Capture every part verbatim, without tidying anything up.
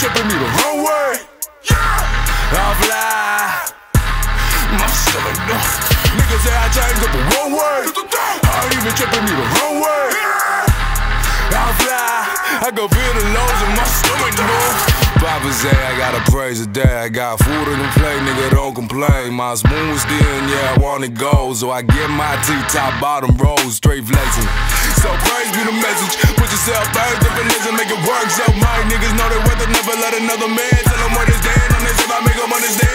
tripping me the wrong way. I'll fly. I'm still enough. Niggas say I changed up the wrong way. I ain't even tripping me the wrong way. I'll fly. I can feel the lows in my stomach, though. Papa say I gotta praise the day. I got food in the plate, nigga, don't complain. My smooth's in, yeah, I want it gold. So I get my T-top bottom rolls, straight flexing. So praise be the message. Put yourself first, definition, make it work. So my niggas know they worth it, never let another man tell them what it's dead. And they say I make them understand.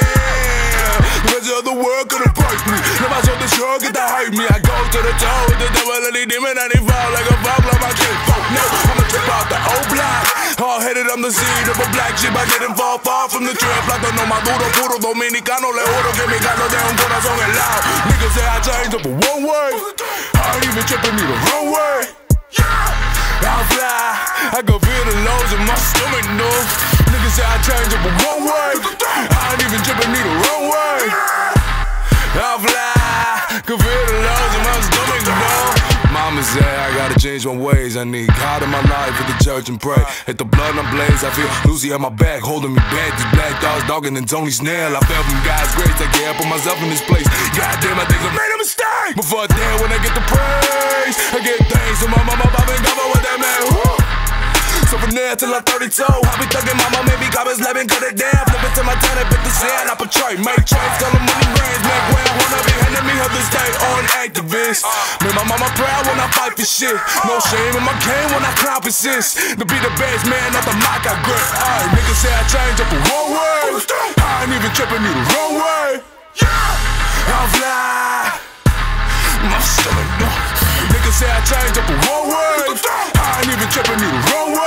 Because the other world couldn't break me. Nobody told the shrug, get to hate me. I go to the toe with the devil and the demon, and he fall like a ball, like I can't folk. No, I'ma trip out the old block. Hard-headed, I'm the seed of a black sheep. I didn't fall far from the trap. Like I know my duro, puro dominicano. Le juro que mi cano de un corazón helado. Niggas say I changed up a one way. I ain't even tripping me the wrong way. I'll fly. I can feel the lows in my stomach, no. Niggas say I changed up a one way. I ain't even tripping me the wrong way. I'll fly. Can feel the lows in my stomach, no. Mama said I gotta change my ways. I need God in my life, hit the church and pray. Hit the blood and I blaze, I feel Lucy on my back, holding me back. These black dogs dogging and Tony Snell. I fell from God's grace, I can't put myself in this place. Goddamn, I think I made a mistake. Before I dare, when I get the praise, I get thanks to my mama, papa, and grandma with that man. Woo. So from there till I'm thirty-two, I be thugging mama, maybe God is loving, cut it down. Flip it to my town, I put the sand, I portray, make trains, tell them money rains, make where I wanna be, handing me up this day on activists. Made my mama proud when I fight for shit. No shame in my game when I clown persist. To be the best man, not the mic I grip. Alright, niggas say I changed up the wrong way. I ain't even tripping you the wrong way. I'll fly. I'm still enough. Niggas say I changed up the wrong way. I ain't even tripping you the wrong way.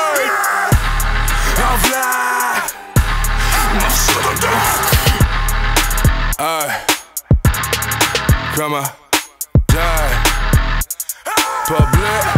I'll fly. I'm still enough. Alright. Crema Jay. Public.